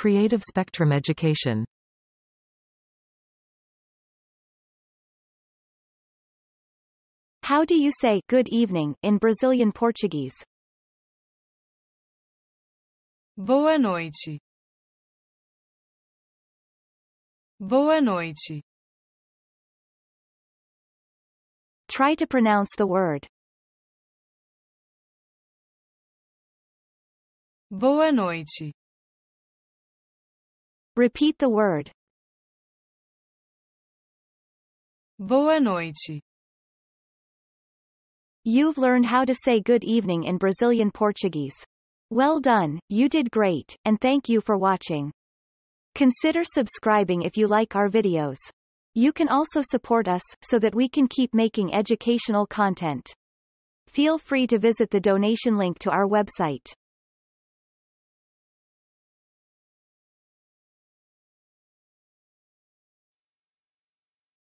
Creative Spectrum Education. How do you say good evening in Brazilian Portuguese? Boa noite. Boa noite. Try to pronounce the word. Boa noite. Repeat the word. Boa noite. You've learned how to say good evening in Brazilian Portuguese. Well done, you did great, and thank you for watching. Consider subscribing if you like our videos. You can also support us so that we can keep making educational content. Feel free to visit the donation link to our website.